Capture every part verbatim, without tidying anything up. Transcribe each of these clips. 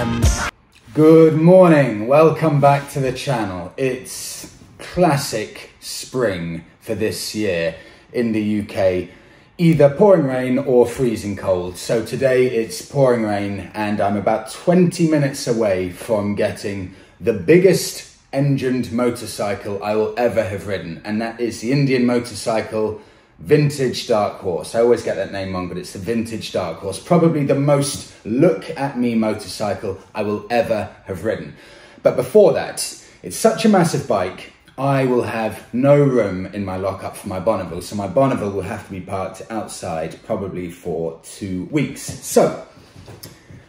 X Y Z C T E Ms. Good morning, welcome back to the channel. It's classic spring for this year in the U K, either pouring rain or freezing cold. So today it's pouring rain and I'm about twenty minutes away from getting the biggest engined motorcycle I will ever have ridden, and that is the Indian Motorcycle Vintage Dark Horse. I always get that name wrong, but it's the Vintage Dark Horse. Probably the most look at me motorcycle I will ever have ridden. But before that, it's such a massive bike, I will have no room in my lockup for my Bonneville. So my Bonneville will have to be parked outside probably for two weeks. So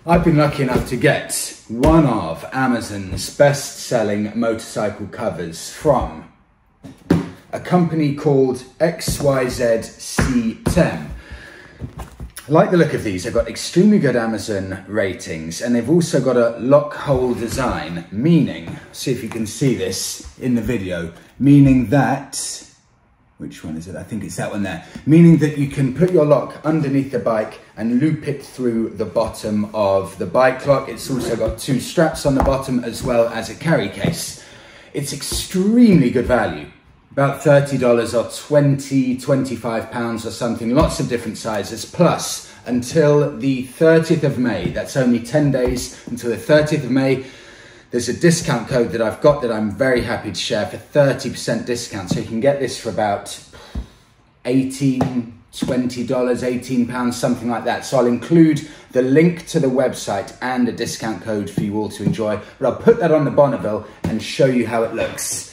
I've been lucky enough to get one of Amazon's best-selling motorcycle covers from a company called X Y Z C T E M. I like the look of these. They've got extremely good Amazon ratings, and they've also got a lock hole design, meaning, see if you can see this in the video, meaning that, which one is it? I think it's that one there. Meaning that you can put your lock underneath the bike and loop it through the bottom of the bike lock. It's also got two straps on the bottom as well as a carry case. It's extremely good value. About thirty dollars or twenty, twenty-five pounds or something, lots of different sizes. Plus, until the thirtieth of May, that's only ten days until the thirtieth of May, there's a discount code that I've got that I'm very happy to share for thirty percent discount. So you can get this for about eighteen, twenty dollars, eighteen pounds, something like that. So I'll include the link to the website and a discount code for you all to enjoy. But I'll put that on the Bonneville and show you how it looks.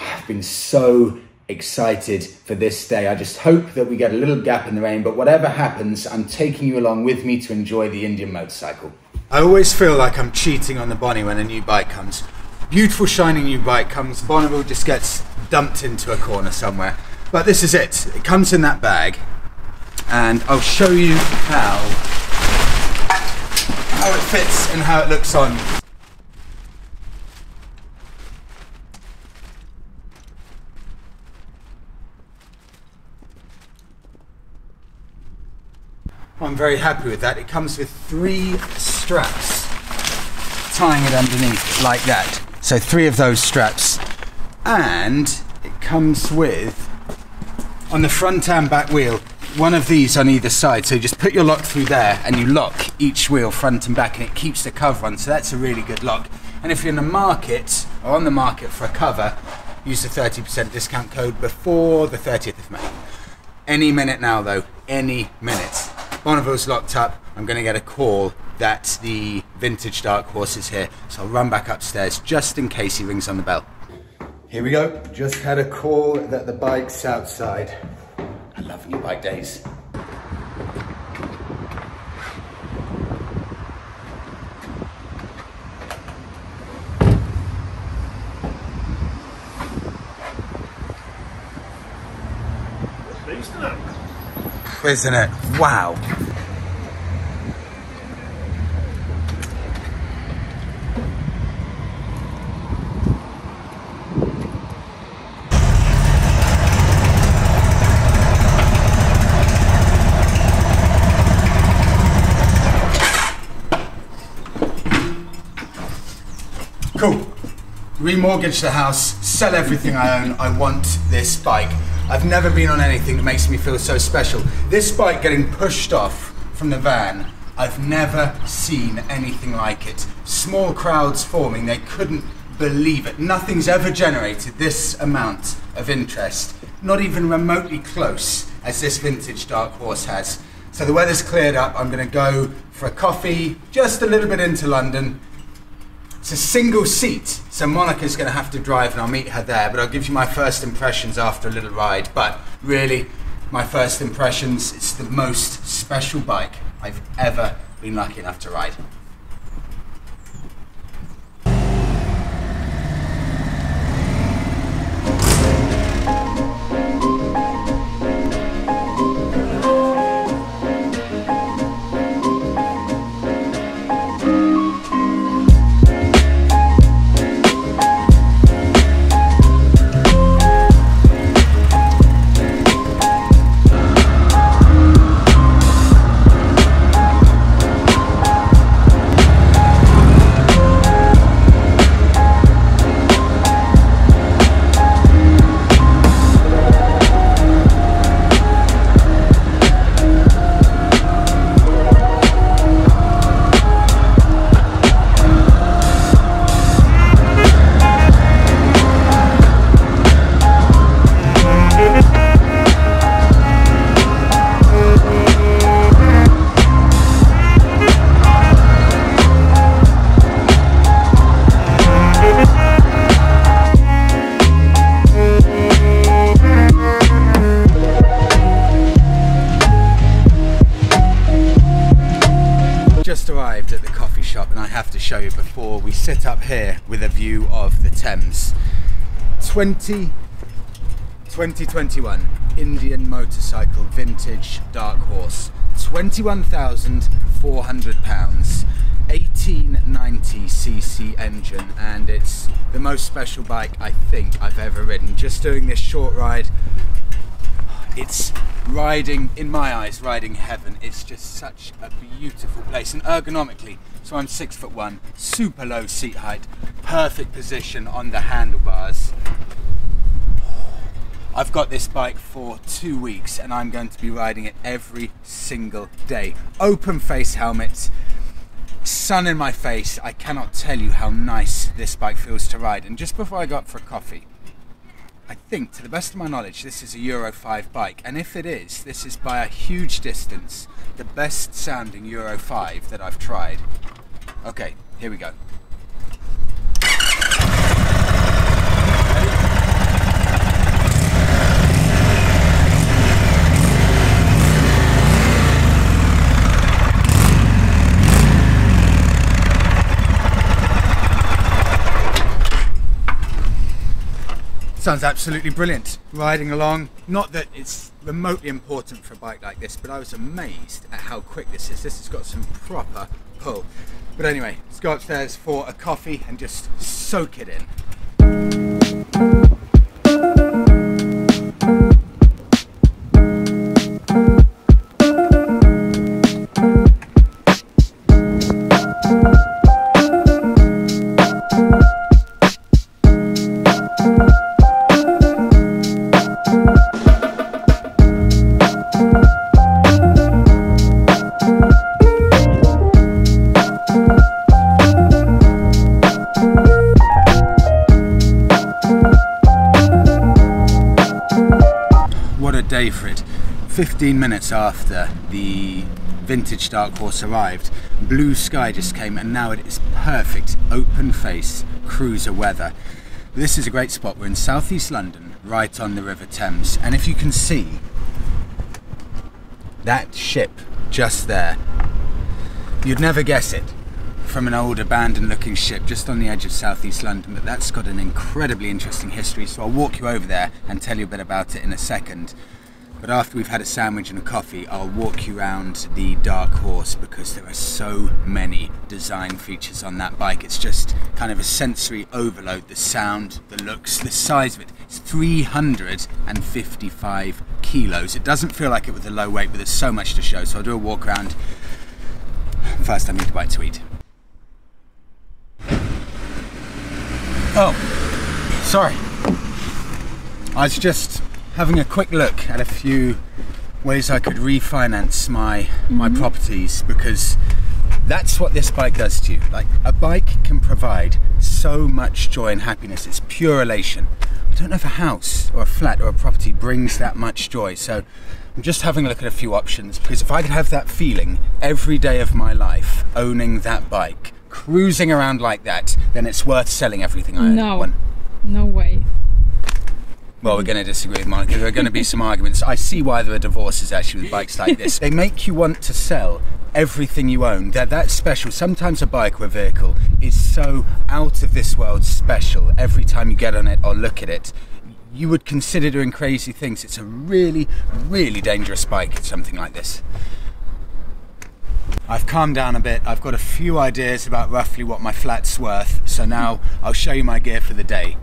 I've been so excited for this day. I just hope that we get a little gap in the rain, but whatever happens, I'm taking you along with me to enjoy the Indian motorcycle. I always feel like I'm cheating on the Bonnie when a new bike comes. Beautiful shiny new bike comes, Bonneville just gets dumped into a corner somewhere. But this is it, it comes in that bag, and I'll show you how, how it fits and how it looks on. I'm very happy with that. It comes with three straps, tying it underneath like that. So three of those straps. And it comes with, on the front and back wheel, one of these on either side. So you just put your lock through there and you lock each wheel front and back, and it keeps the cover on. So that's a really good lock. And if you're in the market, or on the market for a cover, use the thirty percent discount code before the thirtieth of May. Any minute now though, any minute. Bonneville's locked up. I'm going to get a call that the Vintage Dark Horse is here, so I'll run back upstairs just in case he rings on the bell. Here we go. Just had a call that the bike's outside. I love new bike days. Isn't it? Wow. Cool. Remortgage the house, sell everything I own. I want this bike. I've never been on anything that makes me feel so special. This bike getting pushed off from the van, I've never seen anything like it. Small crowds forming, they couldn't believe it. Nothing's ever generated this amount of interest, not even remotely close as this Vintage Dark Horse has. So the weather's cleared up, I'm gonna go for a coffee, just a little bit into London. It's a single seat, so Monica's going to have to drive and I'll meet her there, but I'll give you my first impressions after a little ride. But really, my first impressions, it's the most special bike I've ever been lucky enough to ride. show you before. We sit up here with a view of the Thames. twenty twenty-one Indian Motorcycle Vintage Dark Horse, twenty-one thousand four hundred pounds, eighteen ninety c c engine, and it's the most special bike I think I've ever ridden. Just doing this short ride, it's riding, in my eyes, riding heaven. It's just such a beautiful place, and ergonomically, so I'm six foot one, super low seat height, perfect position on the handlebars. I've got this bike for two weeks and I'm going to be riding it every single day. Open face helmets, sun in my face. I cannot tell you how nice this bike feels to ride. And just before I go up for a coffee, I think, to the best of my knowledge, this is a Euro five bike. And if it is, this is by a huge distance the best sounding Euro five that I've tried. Okay, here we go. Sounds absolutely brilliant. Riding along, not that it's remotely important for a bike like this, but I was amazed at how quick this is. This has got some proper pull. But anyway, let's go upstairs for a coffee and just soak it in. For it. fifteen minutes after the Vintage Dark Horse arrived, blue sky just came, and now it is perfect open face cruiser weather. This is a great spot. We're in southeast London, right on the River Thames, and if you can see that ship just there, you'd never guess it from an old abandoned looking ship just on the edge of southeast London, but that's got an incredibly interesting history, so I'll walk you over there and tell you a bit about it in a second. But after we've had a sandwich and a coffee, I'll walk you around the Dark Horse because there are so many design features on that bike. It's just kind of a sensory overload. The sound, the looks, the size of it. It's three hundred fifty-five kilos. It doesn't feel like it with a low weight, but there's so much to show. So I'll do a walk around. First, I need to bite to eat. Oh, sorry. I was just having a quick look at a few ways I could refinance my my mm-hmm. properties, because that's what this bike does to you. Like, a bike can provide so much joy and happiness. It's pure elation. I don't know if a house or a flat or a property brings that much joy, so I'm just having a look at a few options, because if I could have that feeling every day of my life, owning that bike, cruising around like that, then it's worth selling everything I no. own. No, no way. Well, we're going to disagree with Monica. There are going to be some arguments. I see why there are divorces, actually, with bikes like this. They make you want to sell everything you own. They're that special. Sometimes a bike or a vehicle is so out of this world special. Every time you get on it or look at it, you would consider doing crazy things. It's a really, really dangerous bike, something like this. I've calmed down a bit. I've got a few ideas about roughly what my flat's worth. So now I'll show you my gear for the day.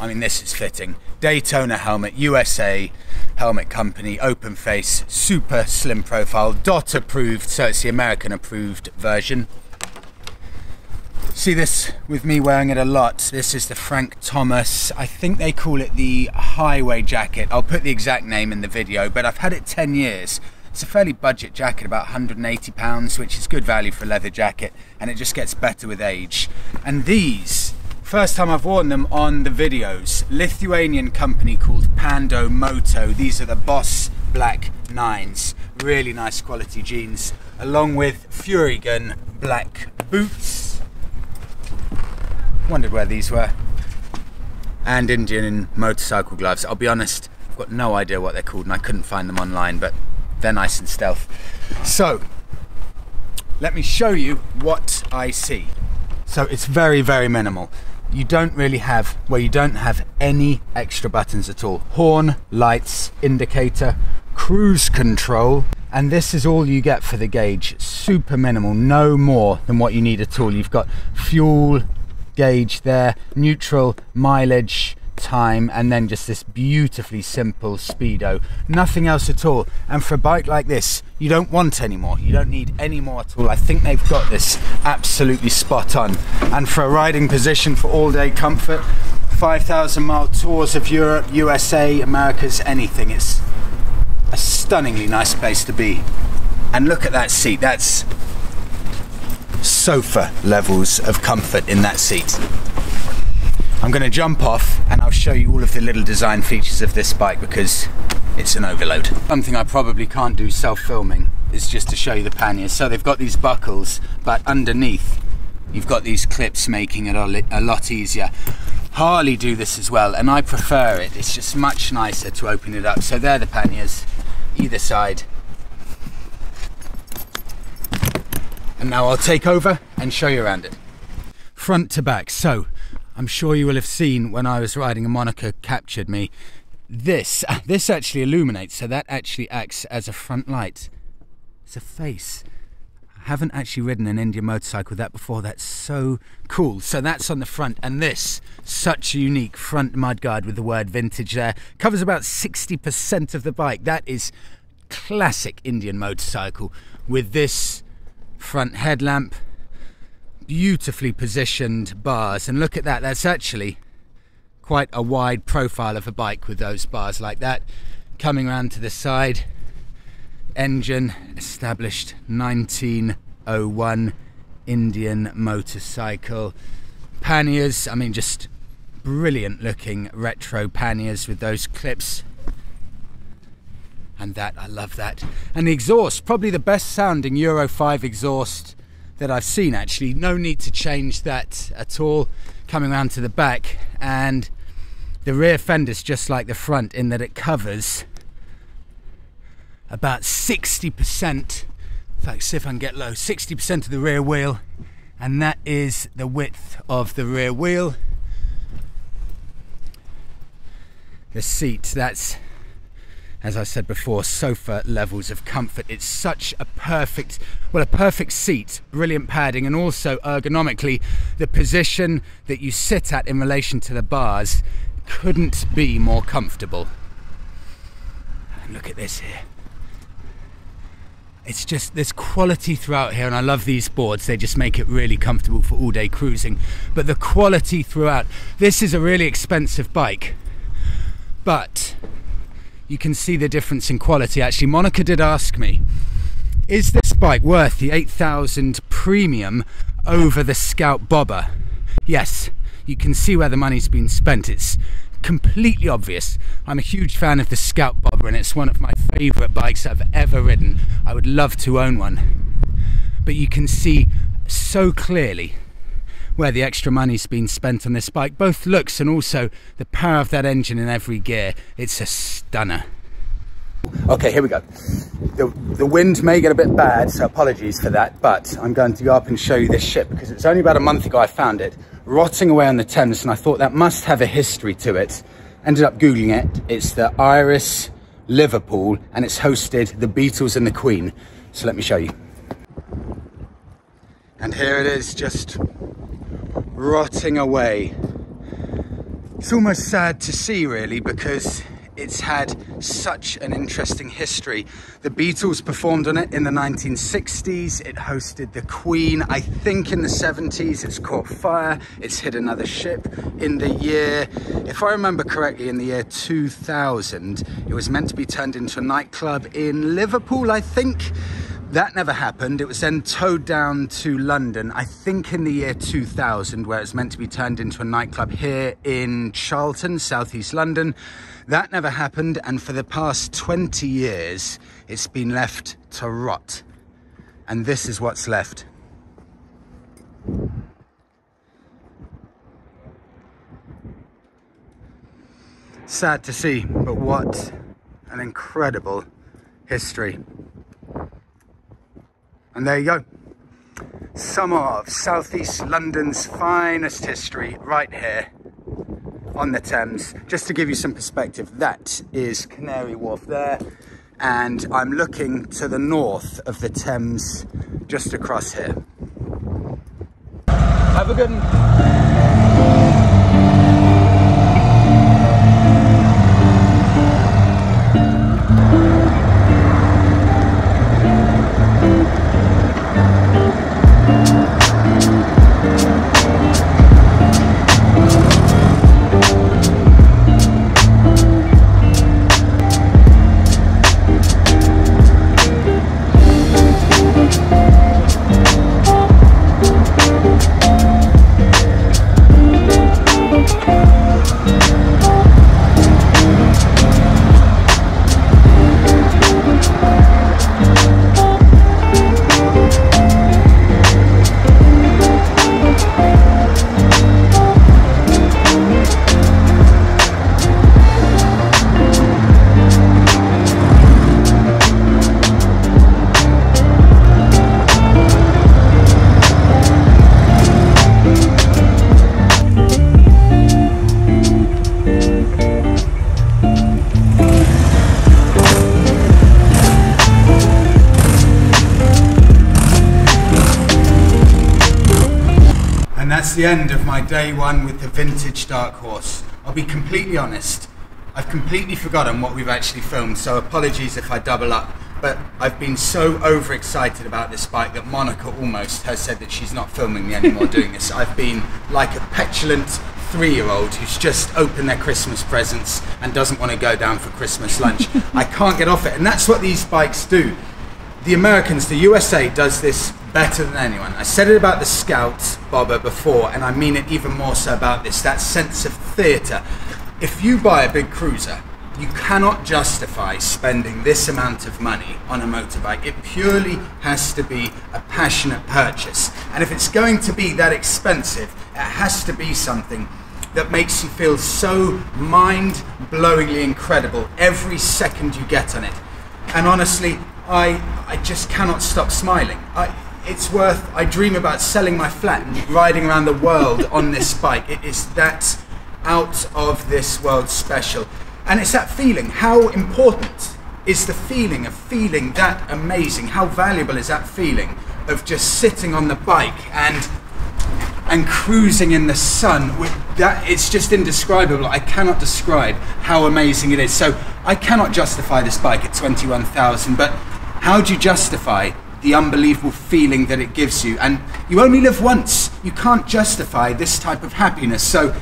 I mean, this is fitting. Daytona helmet, U S A helmet company, open face, super slim profile, D O T approved, so it's the American approved version. See this with me wearing it a lot. This is the Frank Thomas. I think they call it the highway jacket. I'll put the exact name in the video, but I've had it ten years. It's a fairly budget jacket, about one hundred and eighty pounds, which is good value for a leather jacket, and it just gets better with age. And these, first time I've worn them on the videos, Lithuanian company called Pando Moto. These are the Boss Black Nines. Really nice quality jeans, along with Furygan black boots. Wondered where these were. And Indian motorcycle gloves. I'll be honest, I've got no idea what they're called and I couldn't find them online, but they're nice and stealth. So, Let me show you what I see. So it's very, very minimal. You don't really have, well, you don't have any extra buttons at all. Horn, lights, indicator, cruise control, and this is all you get for the gauge. Super minimal, no more than what you need at all. You've got fuel gauge there, neutral, mileage, time, and then just this beautifully simple speedo. Nothing else at all. And for a bike like this, you don't want any more. You don't need any more at all. I think they've got this absolutely spot on. And for a riding position for all day comfort, five thousand mile tours of Europe, U S A, Americas, anything. It's a stunningly nice place to be. And look at that seat. That's sofa levels of comfort in that seat. I'm going to jump off and I'll show you all of the little design features of this bike because it's an overload. Something I probably can't do self-filming is just to show you the panniers. So they've got these buckles, but underneath you've got these clips, making it a lot easier. Harley do this as well, and I prefer it. It's just much nicer to open it up. So they're the panniers, either side. And now I'll take over and show you around it. Front to back. So I'm sure you will have seen when I was riding a Monaco captured me. This, this actually illuminates, so that actually acts as a front light. It's a face. I haven't actually ridden an Indian motorcycle with that before. That's so cool. So that's on the front, and this, such a unique front mudguard with the word vintage there. Covers about sixty percent of the bike. That is classic Indian motorcycle with this front headlamp. Beautifully positioned bars, and look at that, that's actually quite a wide profile of a bike with those bars like that. Coming around to the side, engine established nineteen oh one Indian motorcycle. Panniers, I mean, just brilliant looking retro panniers with those clips. And that, I love that. And the exhaust, probably the best sounding Euro five exhaust that I've seen actually. No need to change that at all. Coming around to the back, and the rear fender's just like the front in that it covers about sixty percent, in fact, see if I can get low, sixty percent of the rear wheel, and that is the width of the rear wheel. The seat, that's, as I said before, sofa levels of comfort. It's such a perfect, well, a perfect seat, brilliant padding, and also ergonomically, the position that you sit at in relation to the bars couldn't be more comfortable. And look at this here. It's just, there's quality throughout here, and I love these boards. They just make it really comfortable for all day cruising. But the quality throughout, this is a really expensive bike, but you can see the difference in quality. Actually, Monica did ask me, is this bike worth the eight thousand premium over the Scout Bobber? Yes, you can see where the money's been spent. It's completely obvious. I'm a huge fan of the Scout Bobber, and it's one of my favorite bikes I've ever ridden. I would love to own one. But you can see so clearly where the extra money's been spent on this bike, both looks and also the power of that engine in every gear. It's a stunner. Okay, here we go. The, the wind may get a bit bad, so apologies for that, but I'm going to go up and show you this ship because it's only about a month ago I found it, rotting away on the Thames, and I thought that must have a history to it. Ended up Googling it. It's the Iris Liverpool, and it's hosted the Beatles and the Queen. So let me show you. And here it is, just rotting away. It's almost sad to see, really, because it's had such an interesting history. The Beatles performed on it in the nineteen sixties. It hosted the Queen, I think, in the seventies. It's caught fire. It's hit another ship in the year, if I remember correctly, in the year two thousand. It was meant to be turned into a nightclub in Liverpool, I think. That never happened. It was then towed down to London, I think in the year two thousand, where it's meant to be turned into a nightclub here in Charlton, southeast London. That never happened, and for the past twenty years, it's been left to rot. And this is what's left. Sad to see, but what an incredible history. And there you go. some of Southeast London's finest history right here on the Thames. Just to give you some perspective, that is Canary Wharf there, and I'm looking to the north of the Thames just across here. Have a good one. That's the end of my day one with the Vintage Dark Horse. I'll be completely honest, I've completely forgotten what we've actually filmed, so apologies if I double up, but I've been so overexcited about this bike that Monica almost has said that she's not filming me anymore doing this. I've been like a petulant three-year-old who's just opened their Christmas presents and doesn't want to go down for Christmas lunch. I can't get off it, and that's what these bikes do. The Americans, the U S A does this better than anyone. I said it about the Scout Bobber before, and I mean it even more so about this, that sense of theatre. If you buy a big cruiser, you cannot justify spending this amount of money on a motorbike. It purely has to be a passionate purchase. And if it's going to be that expensive, it has to be something that makes you feel so mind-blowingly incredible every second you get on it. And honestly, I, I just cannot stop smiling. I, it's worth, I dream about selling my flat and riding around the world on this bike. It is that out of this world special. And it's that feeling. How important is the feeling of feeling that amazing? How valuable is that feeling of just sitting on the bike and and cruising in the sun with that? It's just indescribable. I cannot describe how amazing it is. So I cannot justify this bike at twenty-one thousand, but how do you justify the unbelievable feeling that it gives you? And you only live once. You can't justify this type of happiness. So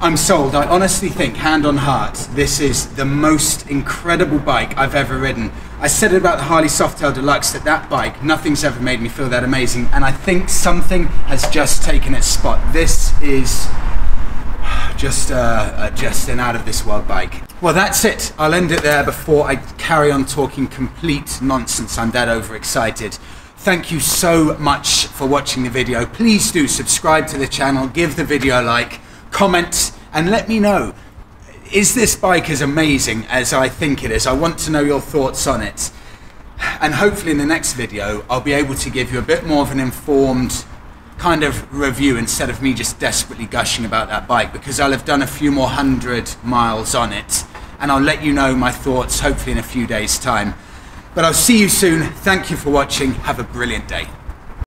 I'm sold. I honestly think, hand on heart, this is the most incredible bike I've ever ridden. I said it about the Harley Softail Deluxe, that that bike, nothing's ever made me feel that amazing. And I think something has just taken its spot. This is just, uh, just an out of this world bike. Well, that's it. I'll end it there before I carry on talking complete nonsense. I'm that overexcited. Thank you so much for watching the video. Please do subscribe to the channel, give the video a like, comment, and let me know, is this bike as amazing as I think it is? I want to know your thoughts on it. And hopefully in the next video, I'll be able to give you a bit more of an informed kind of review instead of me just desperately gushing about that bike, because I'll have done a few more hundred miles on it, and I'll let you know my thoughts hopefully in a few days' time. But I'll see you soon. Thank you for watching. Have a brilliant day.